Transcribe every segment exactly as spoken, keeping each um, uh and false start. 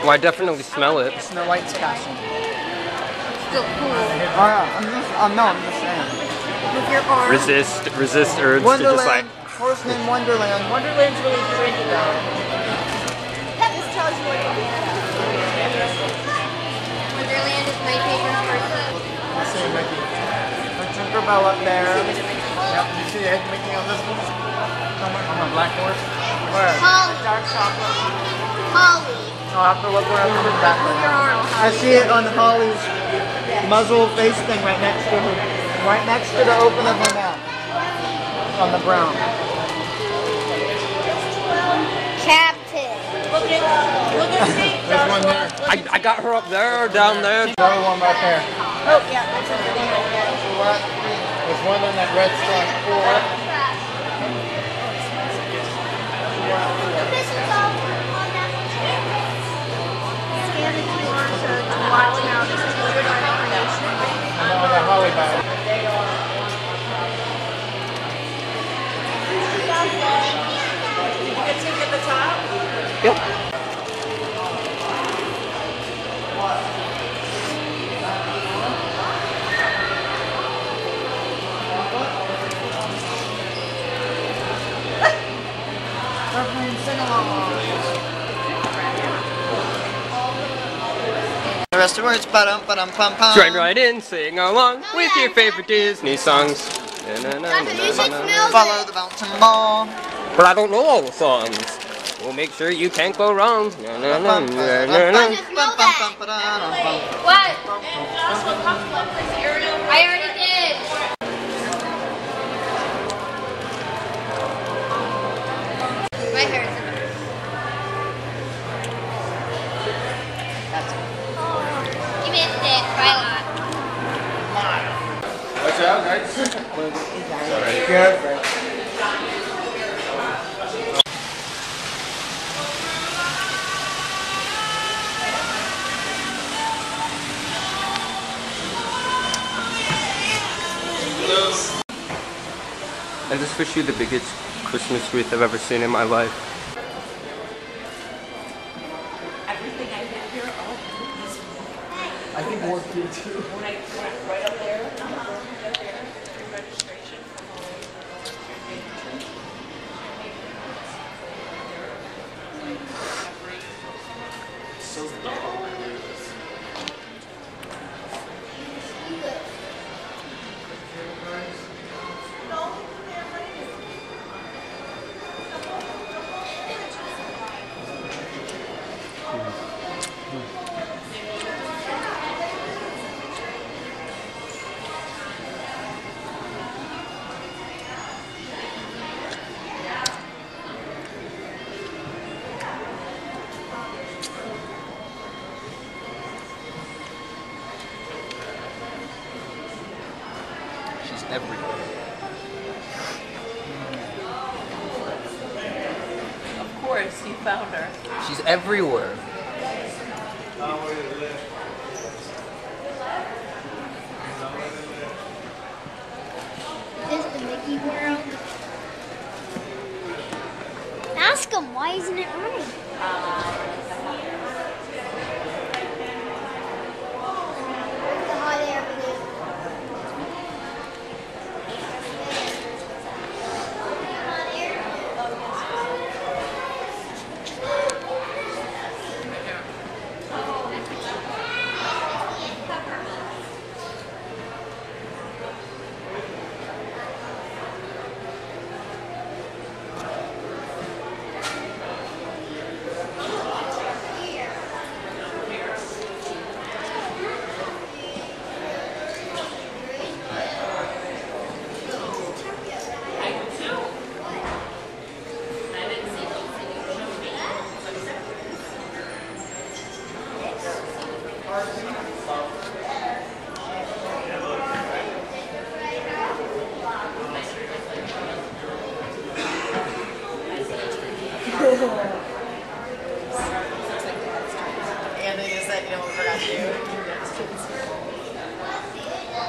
Well, I definitely smell it. Snow White's passion. Still cool. Oh yeah, I'm just, I'm, no, I'm just saying. With your arm. Resist, resist urge Wonderland, to just like... Horseman Wonderland. Wonderland's really great about it. That just tells you what it is. Wonderland is my favorite person. I see Mickey. There's Tinkerbell up there. Yep, you see the head Mickey on this one? On the black horse? Where? Polly. Dark chocolate. Polly. I'll have to look where I'm going back. I see it on Polly's muzzle face thing right next to her, right next to the open of her mouth, on the brown. Captain. Look at, look at me. There's one there. I, I got her up there, down there. Another one right there. Oh yeah, that's over there. There's one on that red star four. Watch now, this is limited information. Oh, the holly bag. You can take at the top? Yep. We're playing sing-along. The rest of words, ba-dum, ba-dum, pum, pum. Join right in, sing along no, with your favorite Disney songs. Na, na, na, na, na, na. Follow the bouncing ball. But I don't know all the songs. We'll make sure you can't go wrong. Na, na, na, na, na, na. I just know that. What? I already did. My hair is in the mess. That's it. Watch out, guys. Alright. Good. I just wish you the biggest Christmas wreath I've ever seen in my life. I think more too. When I went right up there, up there, through registration, so everywhere. Of course, you found her. She's everywhere. Is this the Mickey World? Ask him, why isn't it right? The hot air balloon.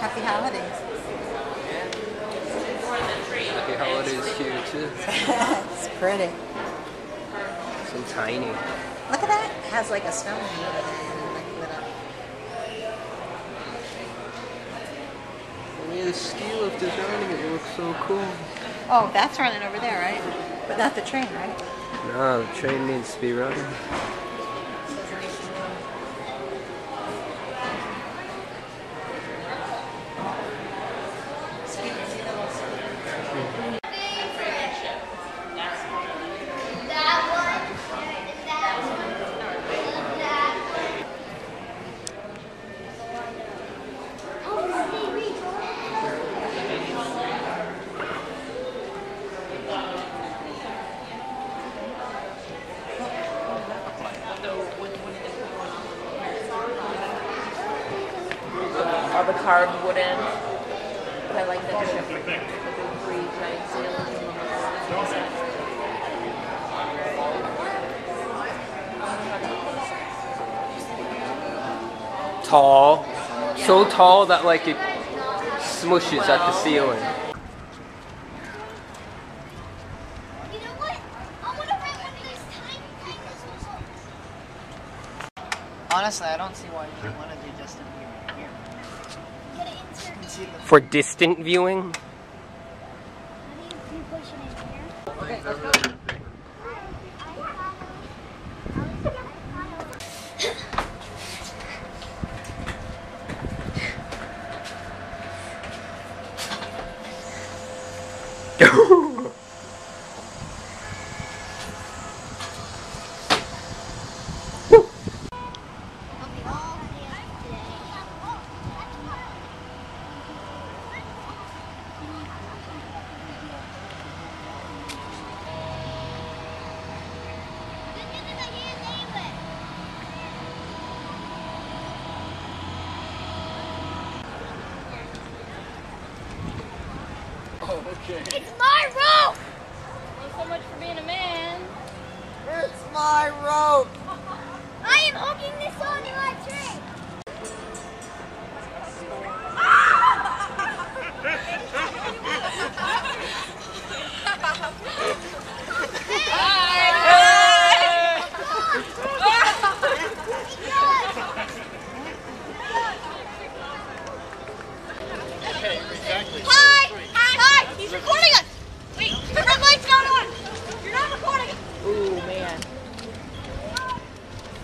Happy holidays. Happy holidays here too. It's pretty. So tiny. Look at that. It has like a stone over there and like lit up. I mean, the steel of designing it, it looks so cool. Oh, that's running over there, right? But not the train, right? No, the train needs to be running. The carved wooden, but I like the different the big three giant sailors in the whole. Tall, yeah. So tall that like it smushes well, at the ceiling. You know what? I want to write one of these tiny, tiny little songs. Honestly, I don't see why you would want to do just in here. For distant viewing? Okay, let's go. It's my rope! Thanks so much for being a man. It's my rope! I am hooking this onto my tree!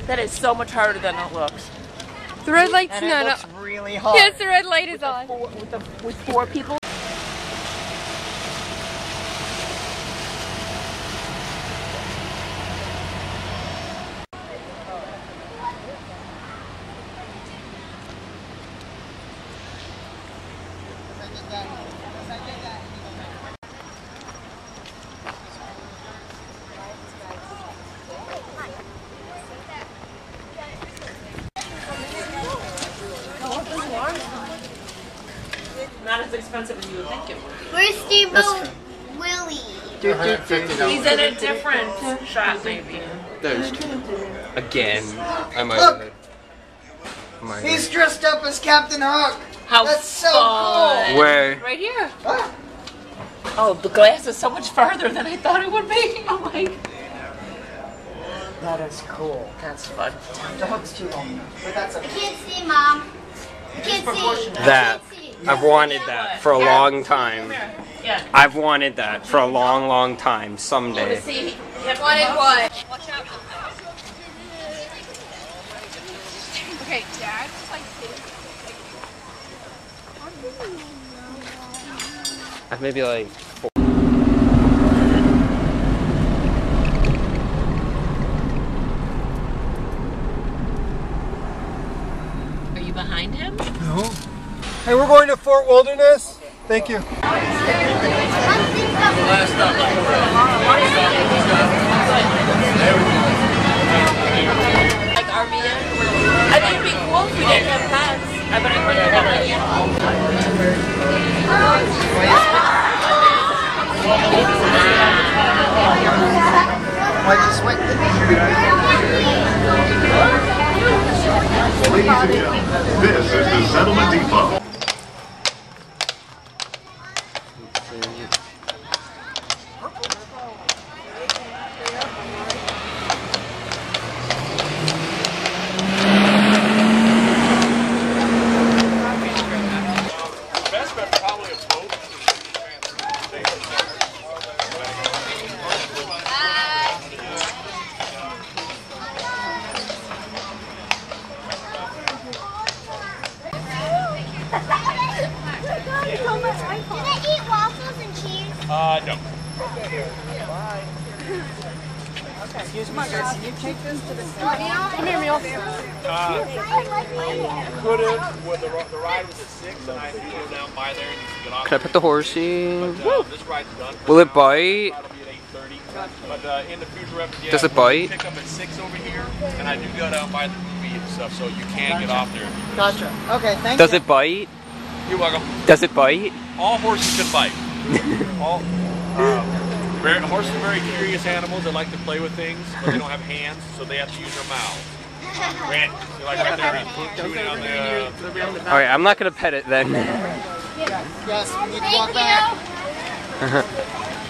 That is so much harder than it looks. The red light's and not it looks on. Really hard. Yes, the red light is with on. Four, with, the, with four people. Not as expensive as you would think it would be. Where's Steve Willie? He's in a different shot, maybe. There's two. Again. I might Look! Might He's dressed up as Captain Hook! How That's so fun. Cool! Where? Right here. Ah. Oh, the glass is so much farther than I thought it would be. I'm like... That is cool. That's fun. The hook's too long. But that's okay. I can't see, Mom. I can't see. That. I've wanted that for a long time. I've wanted that for a long, long time. Someday. Wanted what? Watch out. Okay, Dad. I've maybe like. Four. Are you behind him? No. Hey, we're going to Fort Wilderness. Thank you. Like R V M? I think it'd be cool if we didn't have pets. I bet I would have got my animal. I just went to the Ladies and gentlemen, this is the Settlement Depot. Uh, no. Bye. Okay. Excuse me, sir. Can you take this to the side? Come here, Mule. Uh, could have. Well, the, the ride was at six, and I threw it down by there, and you can get off. Could I put the horsey? But, uh, this ride's done. Will it bite? But uh, in the future episode, yeah, does it bite? Pick up at six over here, and I do go down by the movie and stuff, so you can gotcha. Get off there. If you gotcha. Okay, thank does you. Does it bite? You're welcome. Does it bite? All horses can bite. All um, very, horses are very curious animals. They like to play with things, but they don't have hands, so they have to use their mouths. Right. So like right there, put on the, uh, all right, I'm not gonna pet it then. Yes, we need to walk back.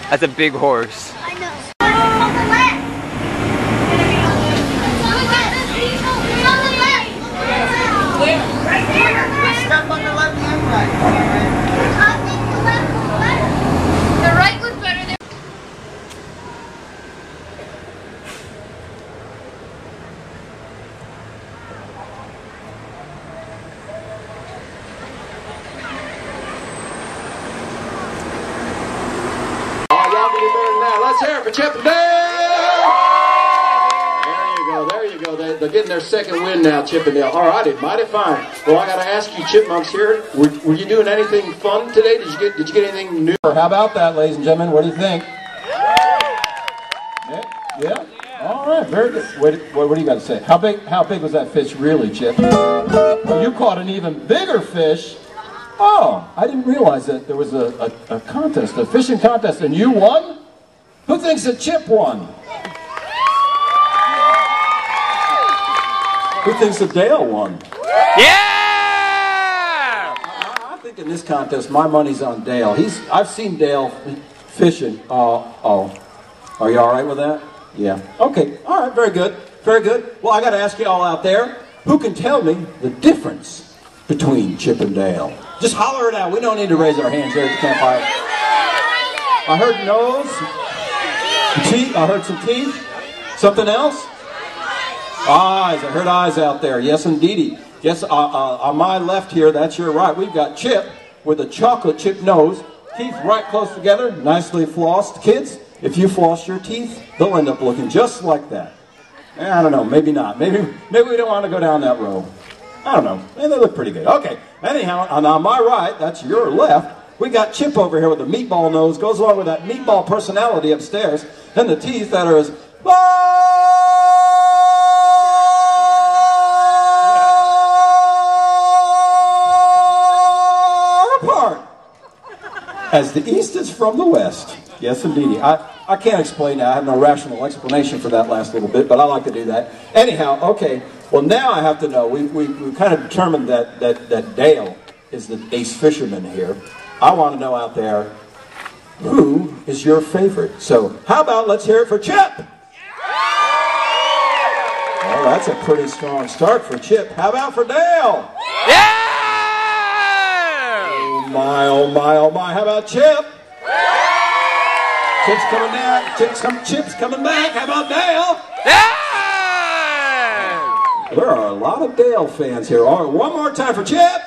That's a big horse. I know. Step on the left and right. I think the left was better. The right was better than. Let's hear it for Chip and Dale! There you go, there you go. They, they're getting their second win now, Chip and Dale. All righty, mighty fine. Well, I got to ask you, Chipmunks here, were, were you doing anything fun today? Did you get Did you get anything new? How about that, ladies and gentlemen? What do you think? Yeah? Yeah? All right, very good. What, what, what do you got to say? How big, how big was that fish really, Chip? Well, you caught an even bigger fish. Oh, I didn't realize that there was a, a, a contest, a fishing contest, and you won? Who thinks that Chip won? Who thinks that Dale won? Yeah! I, I think in this contest, my money's on Dale. He's, I've seen Dale fishing. Uh, oh, are you all right with that? Yeah. Okay, all right, very good, very good. Well, I gotta ask you all out there, who can tell me the difference between Chip and Dale? Just holler it out. We don't need to raise our hands here at the campfire. I heard nose. Teeth. I heard some teeth. Something else? Eyes. I heard eyes out there. Yes, indeedy. Yes, uh, uh, on my left here, that's your right. We've got Chip with a chocolate chip nose. Teeth right close together, nicely flossed. Kids, if you floss your teeth, they'll end up looking just like that. I don't know. Maybe not. Maybe, maybe we don't want to go down that road. I don't know. They look pretty good. Okay. Anyhow, and on my right, that's your left. We got Chip over here with a meatball nose, goes along with that meatball personality upstairs, and the teeth that are as far apart as the East is from the West. Yes, indeedy. I, I can't explain that. I have no rational explanation for that last little bit, but I like to do that. Anyhow, okay, well now I have to know. We, we, we kind of determined that, that, that Dale is the ace fisherman here. I want to know out there, who is your favorite? So how about let's hear it for Chip? Yeah! Well, that's a pretty strong start for Chip. How about for Dale? Yeah! Oh my, oh my, oh my. How about Chip? Yeah! Chip's coming back. Chip's, come, Chip's coming back. How about Dale? Yeah! There are a lot of Dale fans here. All right, one more time for Chip.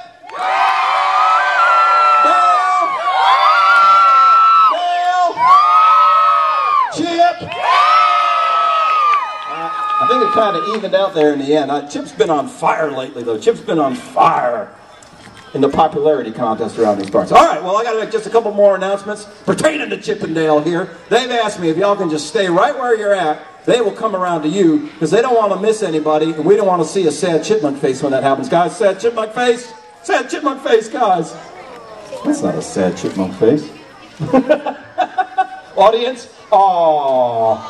I think it kind of evened out there in the end. Uh, Chip's been on fire lately, though. Chip's been on fire in the popularity contest around these parts. All right, well, I got to make just a couple more announcements pertaining to Chip and Dale here. They've asked me if y'all can just stay right where you're at. They will come around to you because they don't want to miss anybody, and we don't want to see a sad chipmunk face when that happens. Guys, sad chipmunk face. Sad chipmunk face, guys. That's not a sad chipmunk face. Audience? Aww.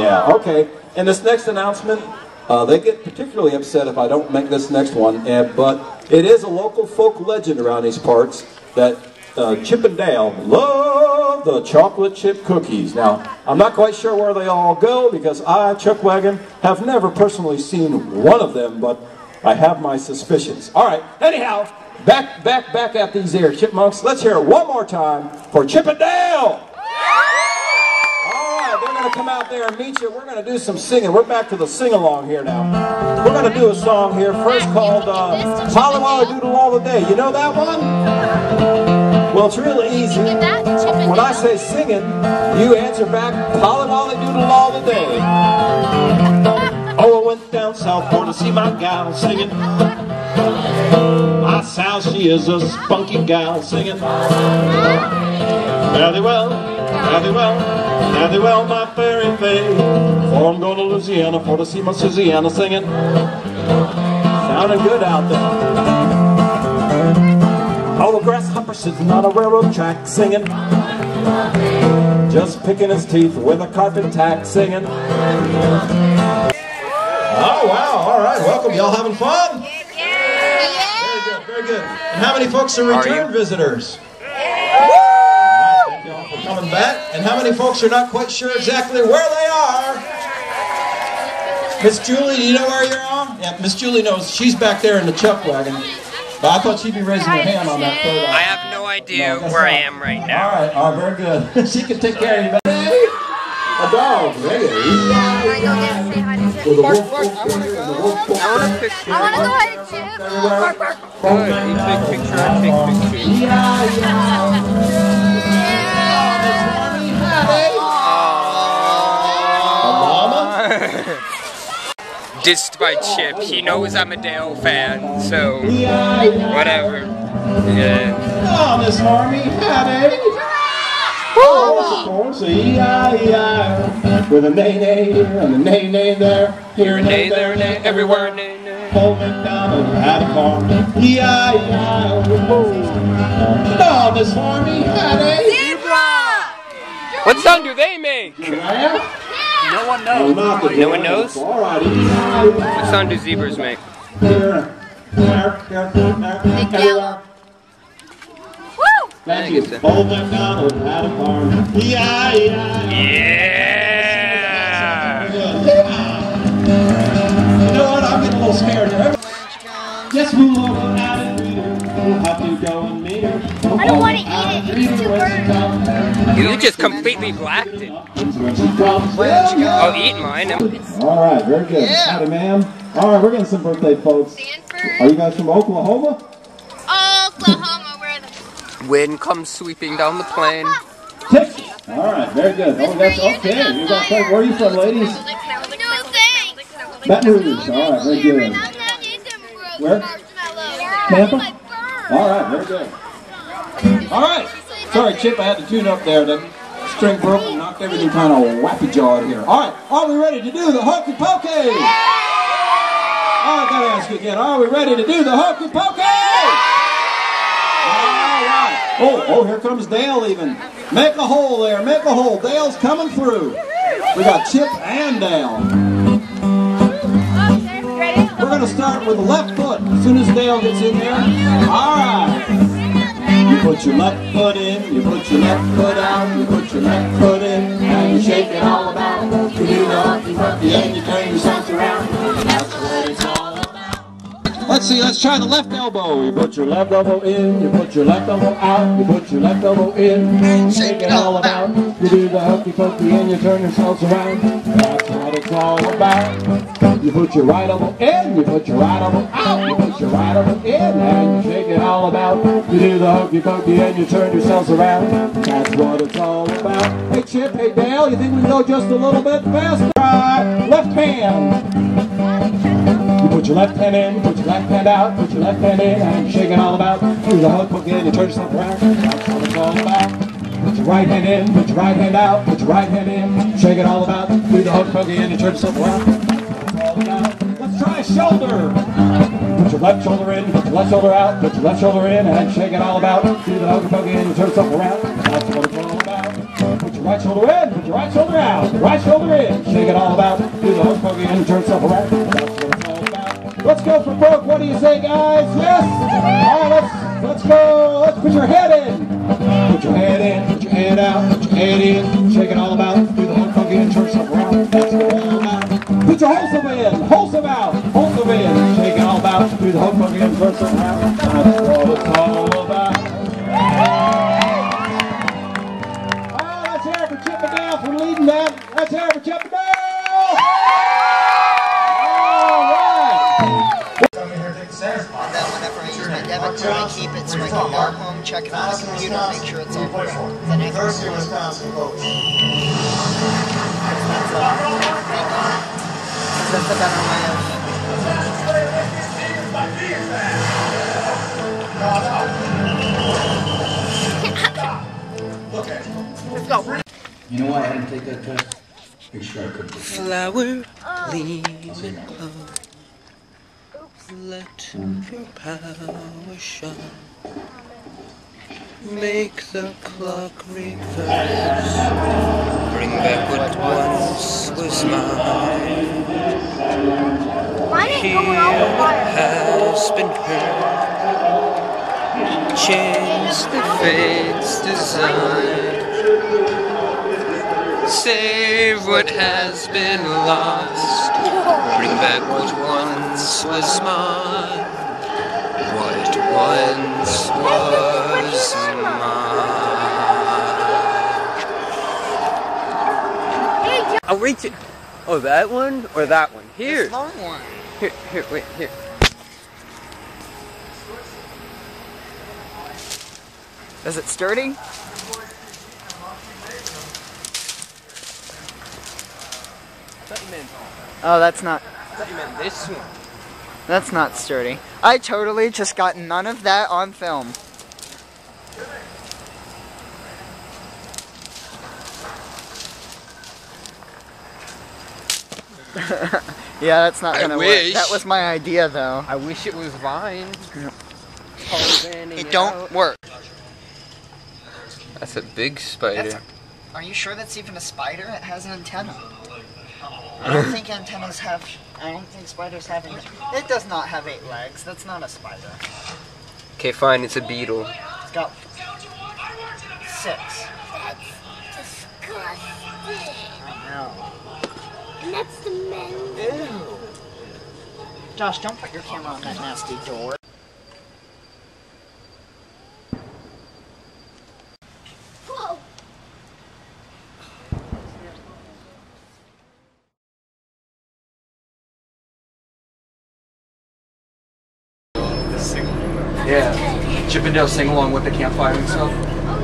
Yeah, okay. And this next announcement, uh, they get particularly upset if I don't make this next one, uh, but it is a local folk legend around these parts that uh, Chip and Dale love the chocolate chip cookies. Now, I'm not quite sure where they all go because I, Chuck Wagon, have never personally seen one of them, but I have my suspicions. All right, anyhow, back, back, back at these here chipmunks. Let's hear it one more time for Chip and Dale. To come out there and meet you. We're going to do some singing. We're back to the sing-along here now. We're going to do a song here first called uh, Polly Wolly Doodle All the Day. You know that one? Well, it's really easy. When I say singing, you answer back, Polly Wolly Doodle all the day. Oh, I went down Southport to see my gal singing. My Sal, she is a spunky gal singing. Fare thee well, fare thee well, fare thee well, my fairy fae. For I'm going to Louisiana for to see my Susiana singing. Sounding good out there. Oh, a grasshopper sitting on a railroad track singing. Just picking his teeth with a carpet tack singing. Oh, wow. All right. Welcome. Y'all having fun? Yeah. Very good. Very good. And how many folks are return visitors? Yeah. Woo! All right, thank y'all for coming back. And how many folks are not quite sure exactly where they are? Miss Julie, do you know where you're on? Yeah, Miss Julie knows. She's back there in the Chuck Wagon. I thought she'd be raising her hand on that photo. I have no idea no, where not. I am right now. All right, all right, very good. She can take care of you, baby. A dog, baby. With a wolf, wolf finger and the wolf wolf. I want a picture. I want to go ahead and Chip. Bark, bark. You take picture, I take picture. Yeah, yeah. Yeah. That's what we had, eh? Mama? Dissed by Chip. He knows I'm a Dale fan, so whatever. Yeah. Oh, this army had a horse, E I E I, with a nay nay here and a nay nay there, here and nay there, nay everywhere, nay nay. Old MacDonald had a farm, E I E I. Oh, this army had a zebra. What sound do they make? No one knows. No, no one knows? What sound do zebras make? Woo! Yeah! You know what? I'm getting a little scared now. Just move over out and meet her. We'll have to go and meet her. I don't want to eat it. It's too burnt. You just completely blacked it. I'll eat mine. Alright, very good. Yeah. Howdy, ma'am. Alright, we're getting some birthday folks. Stanford. Are you guys from Oklahoma? Oklahoma, where the wind comes sweeping down the plain. Texas. Alright, very good. Oh, that's okay. You guys, where are you from, ladies? No thanks. Baton Rouge. Alright, very good. Where? Tampa? Alright, very good. Alright. Sorry, Chip, I had to tune up there, didn't I? String broke and knocked everything kind of wappy jawed here. All right, are we ready to do the Hokey Pokey? Oh, I gotta ask you again. Are we ready to do the Hokey Pokey? All right. Oh, oh, here comes Dale. Even make a hole there. Make a hole. Dale's coming through. We got Chip and Dale. We're gonna start with the left foot as soon as Dale gets in there. All right. You put your left foot in, you put your left foot out, you put your left foot in, and you shake it all about. You do the hokey pokey and you turn yourself around. That's what it's all about. Let's see, let's try the left elbow. You put your left elbow in, you put your left elbow out, you put your left elbow in, and you shake it all about. You do the hokey pokey and you turn yourselves around. That's what it's all about. You put your right elbow in, you put your right elbow out, you put your right elbow in, and you shake it all about. You do the hokey pokey and you turn yourselves around. That's what it's all about. Hey Chip, hey Dale, you think we can go just a little bit faster? Right, left hand. You put your left hand in, put your left hand out, put your left hand in, and you shake it all about. You do the hokey pokey and you turn yourself around. That's what it's all about. Put your right hand in, put your right hand out, put your right hand in, shake it all about. Do the hokey pokey and you turn yourself around. That's all about. Let's try a shoulder. Put your left shoulder in, put your left shoulder out, put your left shoulder in, and shake it all about. Do the hokey pokey and you turn yourself around. That's what it's all about. Put your right shoulder in, put your right shoulder out, your right shoulder in, shake it all about. Do the hokey pokey and you turn yourself around. That's what it's all about. Let's go for broke. What do you say, guys? Yes? All right, let's, let's go. Let's put your head in. Put your head in, put your head out, put your head in, shake it all about. Do the hokey pokey and turn yourself around. That's what it's all about. Put your wholesome in, wholesome out, wholesome in, shake it all about. Do the hokey pokey and turn yourself around. That's what it's all about. Oh, let's hear it for Chip and Dale for leading that. Let's hear it for Chip and Dale. All right. Come in here, take a sandwich. I'll go whenever I use my debit so I keep it so I can go home, check it on the computer, make sure it's all correct. Then I go to Wisconsin votes. That's a lot of work, thank you. Because that's a better way of... Let's go. You know what? I had to take that test. Make sure I could do it. Flower, leaves, and bloom. Let your power shine. Make the clock reverse. Bring back what once was mine. Hear what has been heard. Change the fate's design. Save what has been lost. Bring back what once was mine. What once was mine. I'll reach it. Oh, that one or that one? Here. This long one. Here, here, wait, here. Is it sturdy? Oh, that's not. I thought you meant this one. That's not sturdy. I totally just got none of that on film. Yeah, that's not gonna work. That was my idea, though. I wish it was Vine. Yeah. It don't out. work. That's a big spider. A, are you sure that's even a spider? It has an antenna. I don't think antennas have, I don't think spiders have any. It does not have eight legs, that's not a spider. Okay, fine, it's a beetle. It's got six. That's disgusting. I know. And that's the men. Ew. Josh, don't put your camera on that nasty door. Yeah, Chip and Dale sing along with the campfire and stuff.